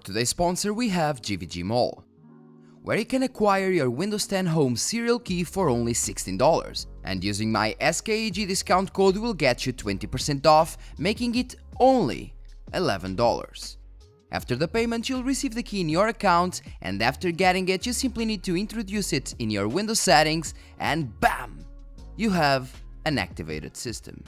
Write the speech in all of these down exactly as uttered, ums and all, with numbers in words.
For today's sponsor we have G V G Mall, where you can acquire your Windows ten home serial key for only sixteen dollars, and using my S K A G discount code will get you twenty percent off, making it only eleven dollars. After the payment you'll receive the key in your account, and after getting it you simply need to introduce it in your Windows settings and bam! You have an activated system.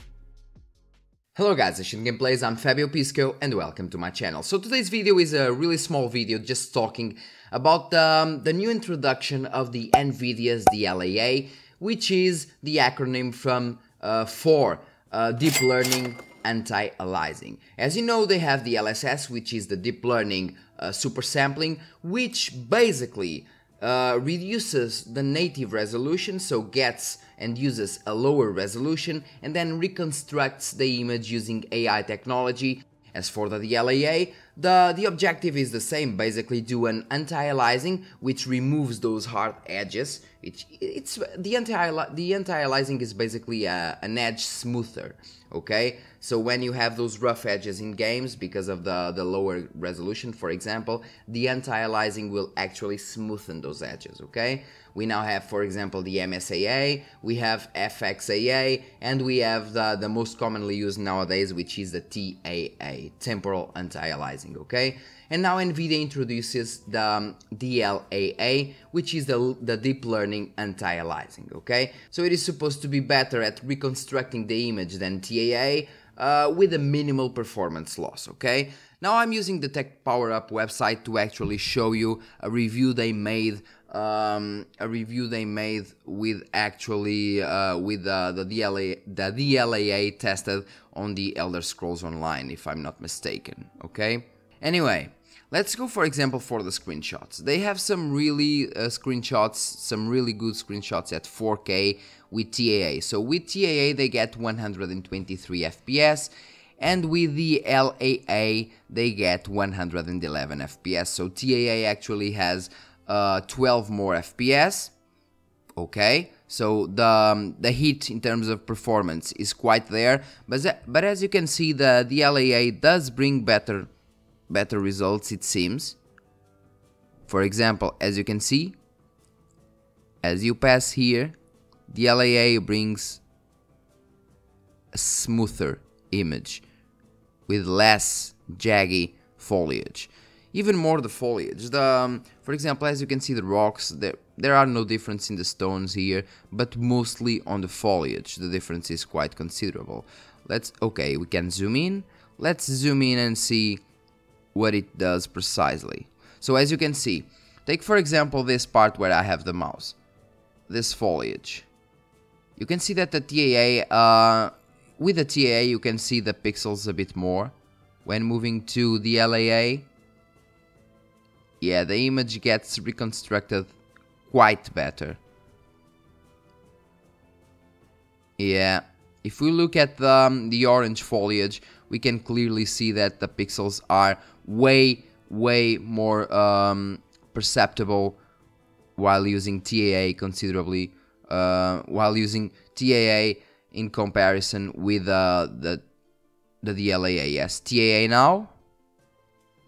Hello guys, Ancient Gameplays, I'm Fabio Pisco and welcome to my channel. So today's video is a really small video just talking about um, the new introduction of the NVIDIA's D L A A, which is the acronym from uh, for uh, Deep Learning Anti-Aliasing. As you know, they have the L S S, which is the Deep Learning uh, Super Sampling, which basically uh, reduces the native resolution, so gets and uses a lower resolution and then reconstructs the image using A I technology. As for the D L A A, the, the objective is the same, basically do an anti-aliasing which removes those hard edges. It, it's, the anti-aliasing is basically a, an edge smoother, okay? So when you have those rough edges in games because of the, the lower resolution, for example, the anti-aliasing will actually smoothen those edges, okay? We now have, for example, the M S A A, we have F X A A, and we have the, the most commonly used nowadays, which is the T A A, Temporal Anti-Aliasing. Okay, and now NVIDIA introduces the um, D L A A, which is the, the Deep Learning Anti-Aliasing. Okay, so it is supposed to be better at reconstructing the image than T A A uh, with a minimal performance loss. Okay, now I'm using the TechPowerUP website to actually show you a review they made, um, a review they made with actually uh, with uh, the D L A A tested on the Elder Scrolls Online, if I'm not mistaken. Okay. Anyway, let's go, for example, for the screenshots. They have some really uh, screenshots, some really good screenshots at four K with T A A. So with T A A, they get one hundred twenty-three F P S, and with the D L A A, they get one hundred eleven F P S. So T A A actually has uh, twelve more F P S, okay? So the, um, the hit in terms of performance is quite there, but, but as you can see, the D L A A does bring better better results, it seems. For example, as you can see, as you pass here, the D L A A brings a smoother image with less jaggy foliage. Even more the foliage. The, um, for example, as you can see, the rocks, there, there are no difference in the stones here, but mostly on the foliage, the difference is quite considerable. Let's, okay, we can zoom in. Let's zoom in and see what it does precisely. So as you can see, take for example this part where I have the mouse, this foliage. You can see that the T A A, uh, with the T A A you can see the pixels a bit more. When moving to the D L A A, yeah, the image gets reconstructed quite better. Yeah, if we look at the, um, the orange foliage, we can clearly see that the pixels are way, way more um, perceptible while using T A A considerably, uh, while using T A A in comparison with uh, the, the D L A A. Yes, T A A now,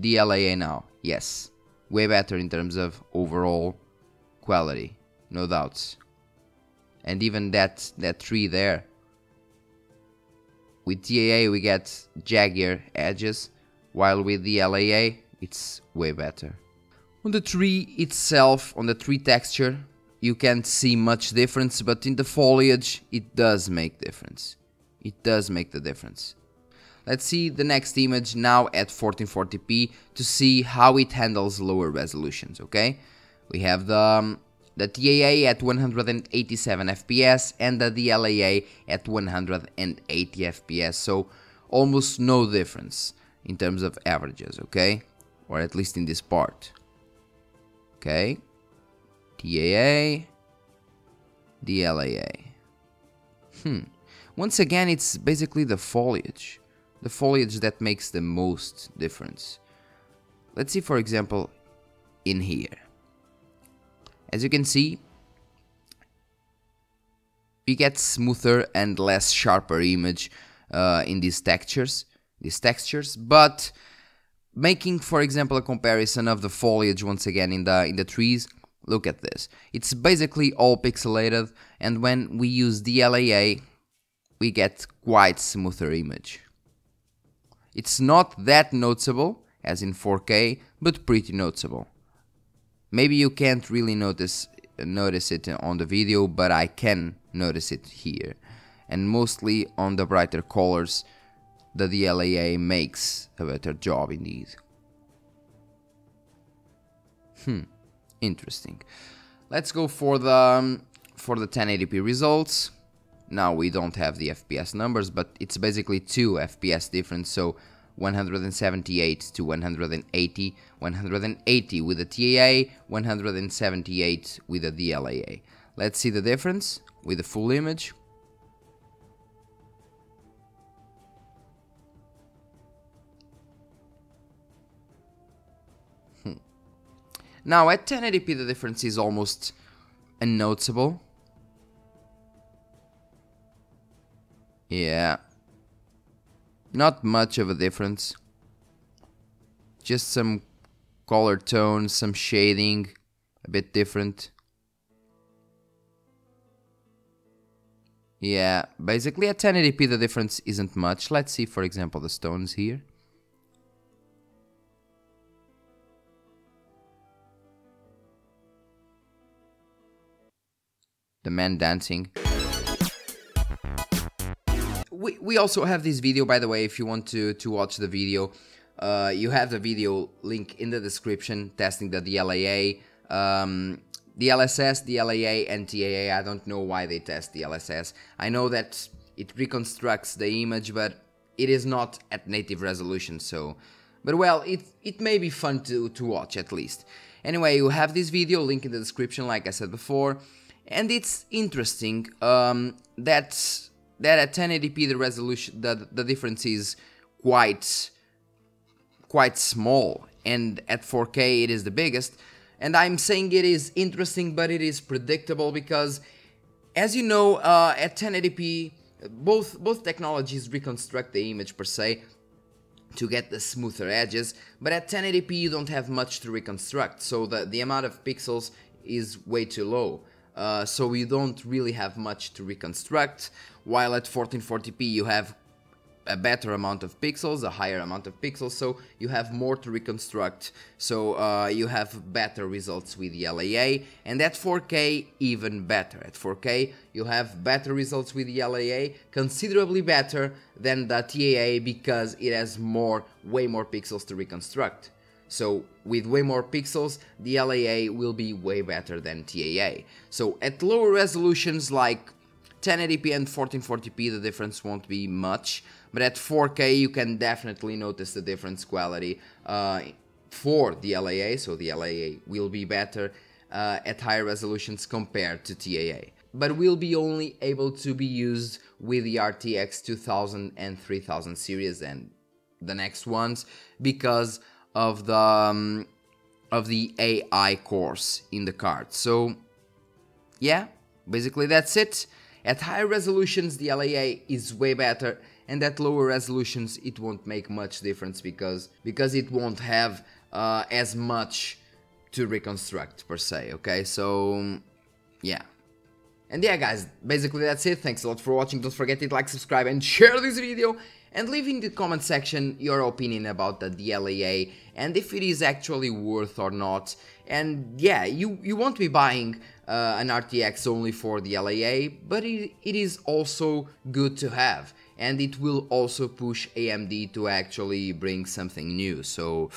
D L A A now, yes, way better in terms of overall quality, no doubts. And even that, that tree there, with T A A we get jaggier edges, while with the D L A A it's way better. On the tree itself, on the tree texture, you can't see much difference, but in the foliage it does make difference. It does make the difference. Let's see the next image now at fourteen forty p to see how it handles lower resolutions, okay? We have the, um, the T A A at one hundred eighty-seven F P S and the D L A A at one hundred eighty F P S, so almost no difference in terms of averages, okay? Or at least in this part. Okay, T A A, D L A A. Hmm, once again it's basically the foliage. The foliage that makes the most difference. Let's see, for example, in here. As you can see, you get smoother and less sharper image uh, in these textures, these textures, but making, for example, a comparison of the foliage once again in the in the trees. Look at this. It's basically all pixelated, and when we use D L A A, we get quite smoother image. It's not that noticeable, as in four K, but pretty noticeable. Maybe you can't really notice notice it on the video, but I can notice it here. And mostly on the brighter colors, the D L A A makes a better job indeed. Hmm, interesting. Let's go for the um, for the ten eighty p results. Now we don't have the F P S numbers, but it's basically two F P S difference, so one hundred seventy-eight to one hundred eighty, one hundred eighty with a T A A, one hundred seventy-eight with a D L A A. Let's see the difference with the full image. Hmm. Now at ten eighty p the difference is almost unnoticeable. Yeah, not much of a difference, just some color tone, some shading, a bit different. Yeah, basically at ten eighty p the difference isn't much. Let's see, for example, the stones here. The man dancing. We, we also have this video, by the way, if you want to, to watch the video. Uh, you have the video link in the description, testing the D L A A, um, the L S S, the D L A A and T A A. I don't know why they test the L S S. I know that it reconstructs the image, but it is not at native resolution, so... But well, it, it may be fun to, to watch, at least. Anyway, you have this video, link in the description, like I said before. And it's interesting um, that... that at ten eighty p the resolution, the, the difference is quite quite small, and at four K it is the biggest. And I'm saying it is interesting, but it is predictable because, as you know, uh, at ten eighty p both both technologies reconstruct the image per se to get the smoother edges, but at ten eighty p you don't have much to reconstruct, so the, the amount of pixels is way too low. Uh, so you don't really have much to reconstruct, while at fourteen forty p you have a better amount of pixels, a higher amount of pixels, so you have more to reconstruct, so uh, you have better results with D L A A, and at four K even better. At four K you have better results with D L A A, considerably better than the T A A, because it has more, way more pixels to reconstruct. So, with way more pixels, the D L A A will be way better than T A A. So, at lower resolutions like ten eighty p and fourteen forty p, the difference won't be much. But at four K, you can definitely notice the difference quality uh, for the D L A A. So, the D L A A will be better uh, at higher resolutions compared to T A A. But will be only able to be used with the R T X two thousand and three thousand series and the next ones, because of the um, of the A I course in the card. So yeah, basically that's it. At higher resolutions the D L A A is way better, and at lower resolutions it won't make much difference because because it won't have uh, as much to reconstruct per se. Okay, so yeah. And yeah guys, basically that's it. Thanks a lot for watching. Don't forget to like, subscribe and share this video. And leave in the comment section your opinion about the D L A A and if it is actually worth or not. And yeah, you, you won't be buying uh, an R T X only for the D L A A, but it, it is also good to have. And it will also push A M D to actually bring something new. So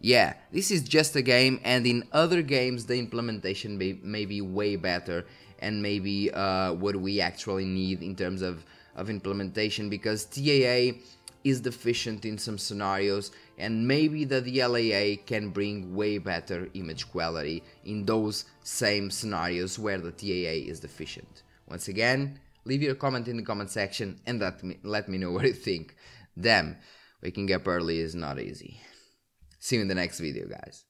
yeah, this is just a game, and in other games the implementation may, may be way better and maybe uh, what we actually need in terms of of implementation, because T A A is deficient in some scenarios, and maybe the D L A A can bring way better image quality in those same scenarios where the T A A is deficient. Once again, leave your comment in the comment section and let me, let me know what you think. Damn, waking up early is not easy. See you in the next video, guys.